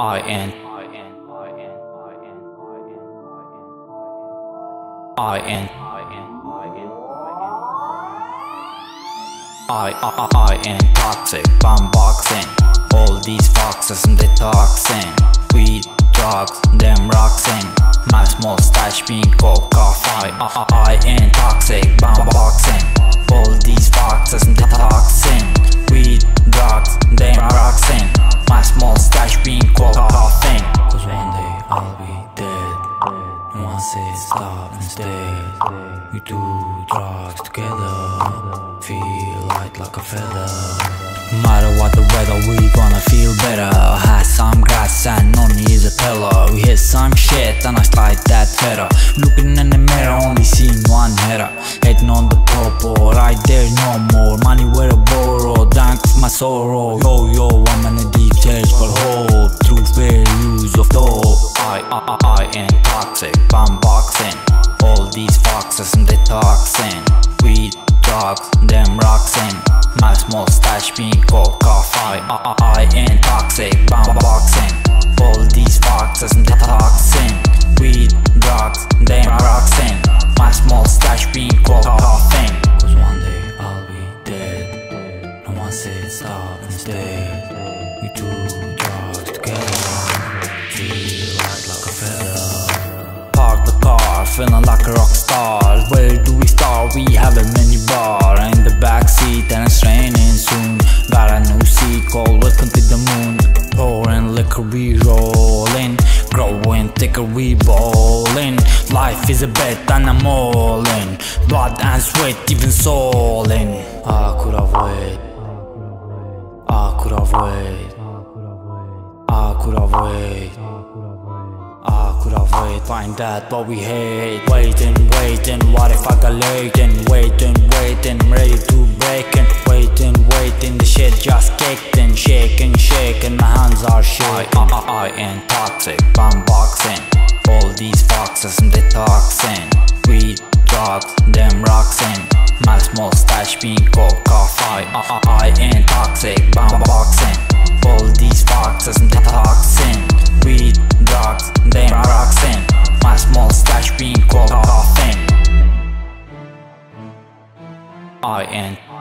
I am toxic, boxing. All these foxes and detoxing. Weed, drugs, them roxing. My small stash being called cough. I am toxic, boxing. All these foxes and detoxing. Weed, drugs, them roxing. My small stash being called coughing. Cause one day I'll be dead. No one says stop and stay. We do drugs together. Feel light like a feather. Matter what the weather, we gonna feel better. I had some grass and none is a pillow. We hit some shit and I slide that feather. Looking in the mirror, only seeing one header. Hitting on the purple, right there no more. Money where I borrow, thank my sorrow. Yo, I'm in a deep church for hope. Through fair use of dope. I ain't toxic, I'm boxing. All these foxes and detoxing. We drugs, them rocks in. My small stash being called cough. I ain't toxic, I'm boxing. All these foxes and detoxing. Weed, drugs, them rocks in. My small stash being called coughing. Cause one day I'll be dead. No one says stop and stay. We do drugs together. Feel light like a feather. Park the car, feeling like a rock star. Where do we start? We have a mini bar in the backseat and it's raining soon. Got a new sequel, welcome to the moon. Pouring liquor, we rolling. Growing thicker, we bowling. Life is a bet and I'm all in. Blood and sweat, even soul in. I could have waited. I could have waited. I could have waited. I could have waited. Find that what we hate. Waiting, what if I got latent? Waiting, ready to break in. Waiting, the shit just kicked in. Shaking, my hands are shaking. I ain't toxic, I'm boxing. All these foxes and detoxing. Weed, drugs, them rocks in. My small stash being called cough. I ain't toxic, I'm boxing. All these foxes and detoxing. Weed, drugs, them rocks in. My small stash being called coughing. I ain't